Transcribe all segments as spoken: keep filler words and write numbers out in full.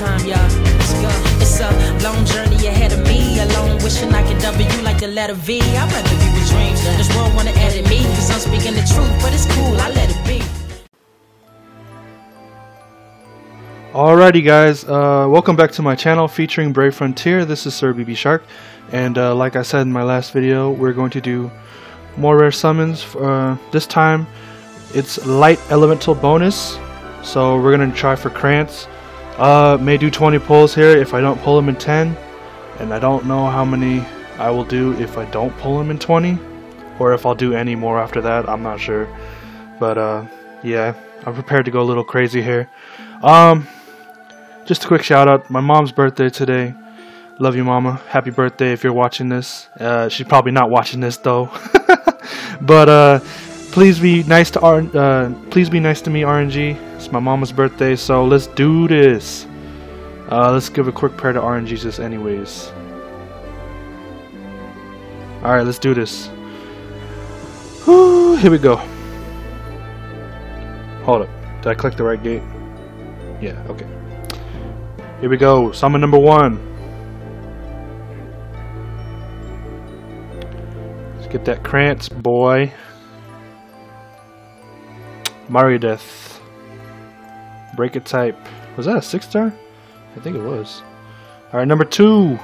time, y'all. It's a long journey ahead of me. Alone wishing I could W like the letter V. I'd rather be with dreams. This world wanna edit me, cause I'm speaking the truth, but it's cool, I let it be. Alrighty guys, uh, welcome back to my channel featuring Brave Frontier. This is Sir B B Shark, and uh, like I said in my last video, we're going to do more rare summons. Uh, this time it's light elemental bonus, so we're gonna try for Krantz. Uh, may do twenty pulls here if I don't pull him in ten, and I don't know how many I will do if I don't pull him in twenty, or if I'll do any more after that. I'm not sure, but uh, yeah, I'm prepared to go a little crazy here. Um, just a quick shout out, my mom's birthday today. Love you, mama. Happy birthday if you're watching this. Uh, she's probably not watching this though. But uh, please be nice to R. Uh, please be nice to me, R N G. It's my mama's birthday, so let's do this. Uh, let's give a quick prayer to RNGsus, anyways. All right, let's do this. Whew, here we go. Hold up. Did I click the right gate? Yeah. Okay. Here we go. Summon number one. Get that Krantz, boy. Mario Death. Break a type. Was that a six star? I think it was. Alright, number two.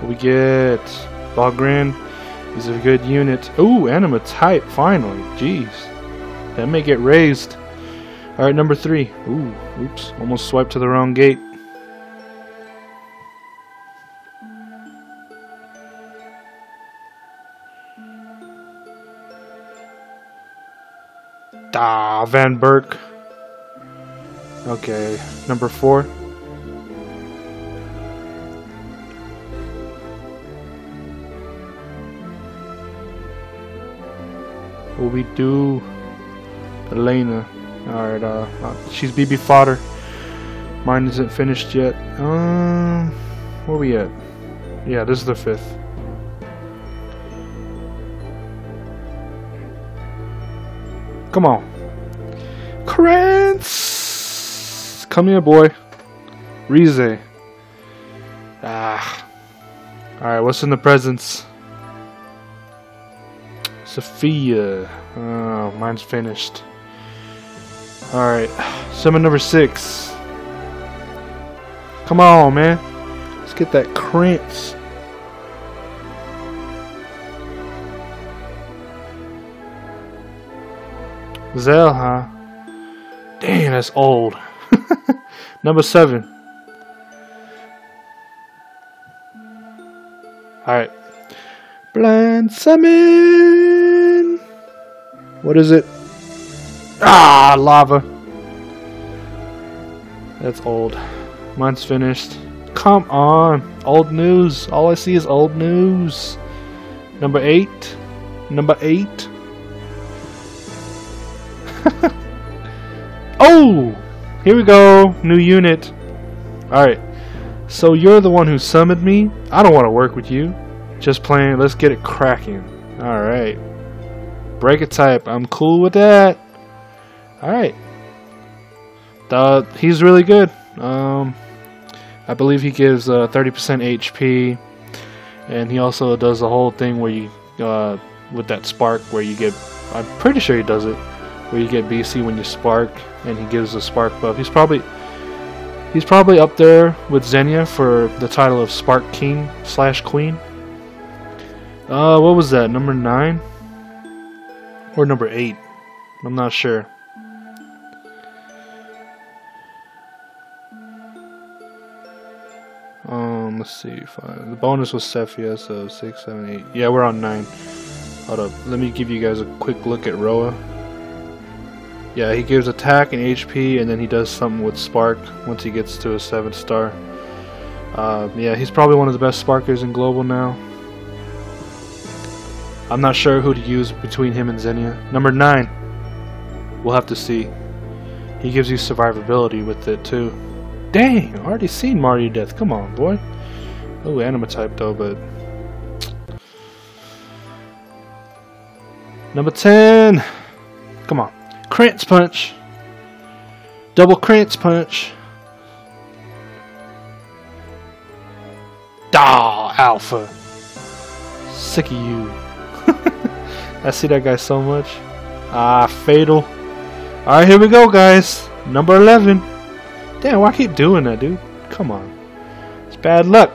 What we get? Bogren. He's a good unit. Ooh, anima type, finally. Jeez. That may get raised. Alright, number three. Ooh, oops. Almost swiped to the wrong gate. Ah, Van Burke. Okay, number four. What we do? Elena. Alright, uh, she's B B fodder. Mine isn't finished yet. Um, where we at? Yeah, this is the fifth. Come on. Krantz! Come here, boy. Rize. Ah. Alright, what's in the presents? Sophia. Oh, mine's finished. Alright, summon number six. Come on, man. Let's get that Krantz. Zell, huh? Dang, that's old. Number seven. Alright. Blind summon. What is it? Ah, lava. That's old. Mine's finished. Come on. Old news. All I see is old news. Number eight. Number eight. Oh! Here we go. New unit. Alright. So you're the one who summoned me. I don't want to work with you. Just playing. Let's get it cracking. Alright. Break a type. I'm cool with that. Alright. Uh, he's really good. Um, I believe he gives uh, thirty percent H P. And he also does the whole thing where you, uh, with that spark where you get, I'm pretty sure he does it, where you get B C when you spark, and he gives a spark buff. He's probably, he's probably up there with Xenia for the title of Spark King slash Queen. Uh, what was that? Number nine? Or number eight? I'm not sure. Um, let's see. Five. The bonus was Sephia, so six, seven, eight. Yeah, we're on nine. Hold up. Let me give you guys a quick look at Roa. Yeah, he gives attack and H P, and then he does something with spark once he gets to a seven star. Uh, yeah, he's probably one of the best sparkers in global now. I'm not sure who to use between him and Xenia. Number nine. We'll have to see. He gives you survivability with it too. Dang, already seen Mario Death. Come on, boy. Oh, anima type though, but Number ten. Come on. Krantz punch. Double Krantz punch. Daw, Alpha. Sick of you. I see that guy so much. Ah, fatal. Alright, here we go, guys. Number eleven. Damn, why keep doing that, dude? Come on. It's bad luck.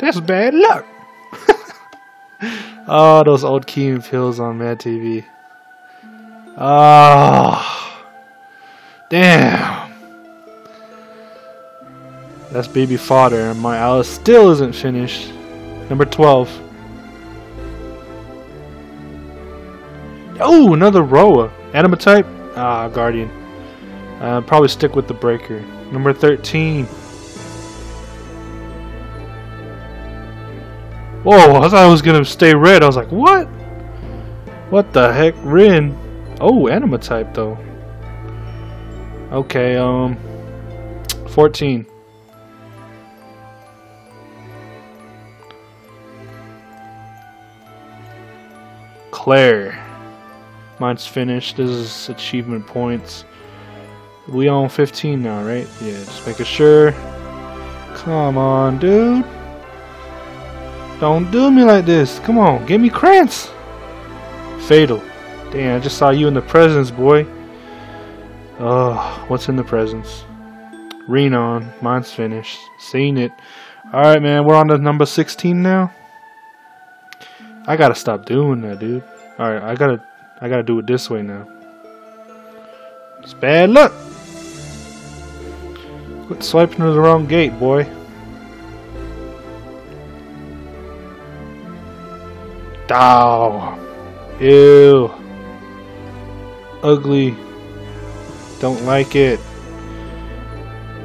That's bad luck. Oh, those old Key and Peele's on Mad T V. Oh, damn. That's baby fodder, and my Alice still isn't finished. Number twelve. Oh, another Roa. Anima type? Ah, Guardian. Uh, probably stick with the Breaker. Number thirteen. Whoa, I thought I was gonna stay red. I was like, what? What the heck? Rin. Oh, anima type though. Okay, um fourteen. Claire. Mine's finished. This is achievement points. We on fifteen now, right? Yeah, just making sure. Come on, dude. Don't do me like this. Come on, give me Krantz. Fatal. Damn, I just saw you in the presents, boy. Oh, what's in the presents? Renon. Mine's finished. Seen it. Alright, man. We're on to number sixteen now. I gotta stop doing that, dude. Alright, I gotta... I gotta do it this way now. It's bad luck. Quit swiping to the wrong gate, boy. Ow. Ew. Ugly. Don't like it.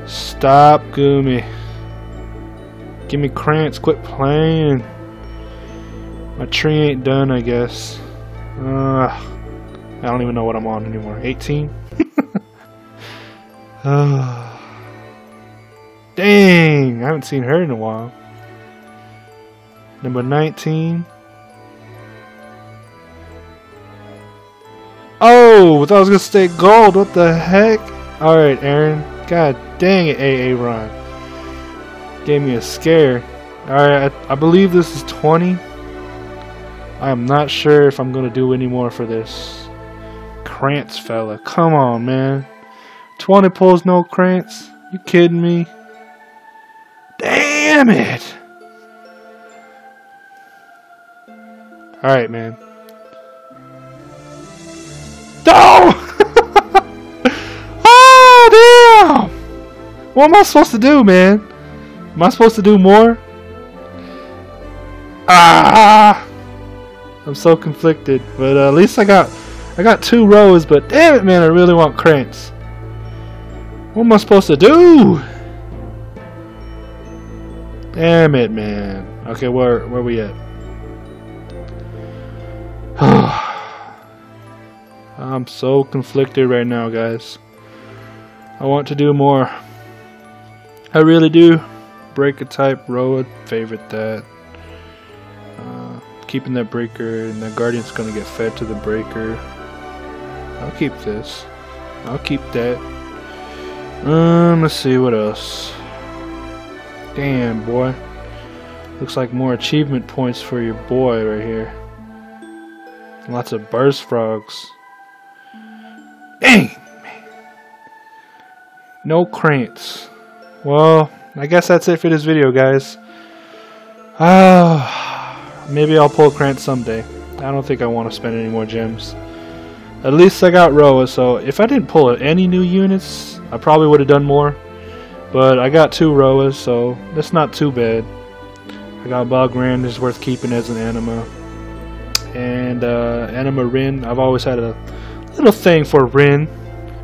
Stop, Gumi. Give me Krantz. Quit playing. My tree ain't done, I guess. Uh, I don't even know what I'm on anymore. eighteen? uh, dang! I haven't seen her in a while. Number nineteen. Oh! I thought I was gonna stay gold. What the heck? Alright, Aaron. God dang it, A A Ron. Gave me a scare. Alright, I, I believe this is twenty. I am not sure if I'm going to do any more for this Krantz fella. Come on, man. twenty pulls no Krantz? You kidding me? Damn it! Alright, man. No! Oh, damn! What am I supposed to do, man? Am I supposed to do more? Ah! I'm so conflicted, but uh, at least I got I got two rows, but damn it, man, I really want Krantz. What am I supposed to do? Damn it, man. Okay, where where we at? I'm so conflicted right now, guys. I want to do more. I really do. Breaker type, Roa, favorite that. Keeping that Breaker, and the Guardian's gonna get fed to the Breaker. I'll keep this. I'll keep that. Um, let's see what else. Damn, boy. Looks like more achievement points for your boy right here. Lots of burst frogs. Dang, man. No Krantz. Well, I guess that's it for this video, guys. Ah. Uh, Maybe I'll pull Krantz someday. I don't think I want to spend any more gems. At least I got Roa, so if I didn't pull any new units, I probably would have done more. But I got two Roas, so that's not too bad. I got Bogren, is worth keeping as an anima. And uh, Anima Rin, I've always had a little thing for Rin.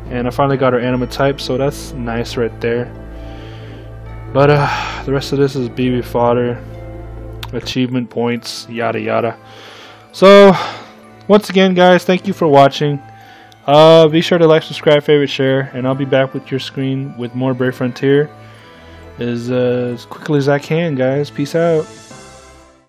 And I finally got her anima type, so that's nice right there. But uh, the rest of this is B B fodder. Achievement points, yada yada. So once again, guys, thank you for watching. Uh be sure to like, subscribe, favorite, share, and I'll be back with your screen with more Brave Frontier as, uh, as quickly as I can, guys. Peace out.